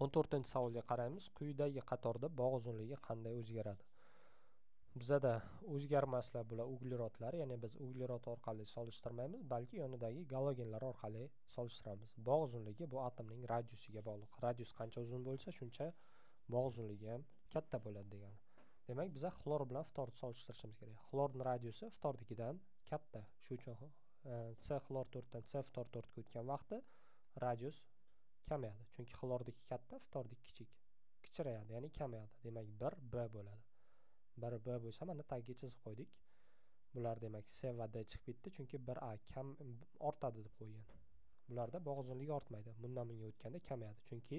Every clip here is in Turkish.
14-chi savolga qaraymiz. Quyidagi qatorda bog' uzunligi qanday o'zgaradi? Bizada o'zgarmaslar bular uglerotlar, ya'ni biz uglerod orqali solishtirmaymiz, balki yonidagi galogenlar orqali solishtiramiz. Bog' uzunligi bu atomning radiusiga bog'liq. Radius qancha uzun bo'lsa, shuncha bog' uzunligi ham katta bo'ladi degani. Demak, biz xlor bilan ftorni solishtirishimiz kerak. Xlorning radiusi ftornikidan katta. Shuning uchun C xlor 4 dan C ftor 4 ga o'tgan vaqtda radius kamayadi. Chunki xlordiki katta, ftordiki kichik. Kichirayadi, ya'ni kamayadi. Demak, 1B bo'ladi. 1B bo'lsa, mana tagiga chizib qo'ydik. Bular demak C va D chiqib ketdi, chunki 1A kam ortadi deb qo'ygan. Bularda bog' uzunligi ortmaydi. Bundan bunga o'tganda kamayadi, chunki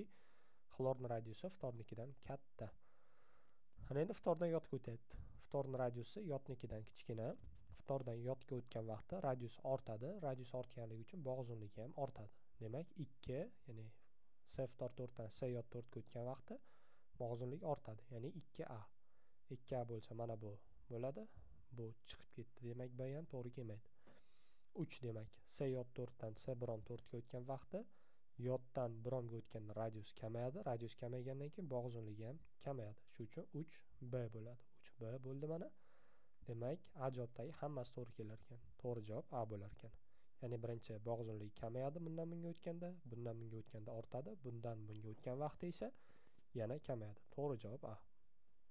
xlorning radiusi ftornikidan katta. Ana endi ftordan yodga o'tadi. Ftorning radiusi yodnikidan kichkina. Ftordan yodga o'tgan vaqtda radius ortadi. Radius ortganligi uchun bog' uzunligi ham ortadi. Demak 2, ya'ni C ftor 4 dan C yod 4 ga o'tgan vaqtda bog' uzunligi ortadi, ya'ni 2A. 2A bo'lsa mana bu bo'ladi. Bu chiqib ketdi. Demak, bu ham to'g'ri kelmaydi. 3 demak, C yod 4 dan C brom 4 ga o'tgan vaqtda yoddan bromga o'tganda radius kamayadi. Radius kamaygandan keyin bog' uzunligi ham kamayadi. Shuning uchun 3B bo'ladi. 3B bo'ldi mana. Demak, A javobdagi hammasi to'g'ri kelar ekan. To'g'ri javob A bo'lar ekan. Ya'ni birinchi bog' uzunligi kamayadi bundan bunga o'tganda, bundan bunga o'tganda ortadi, bundan bunga o'tgan vaqtda esa yana kamayadi. To'g'ri javob A.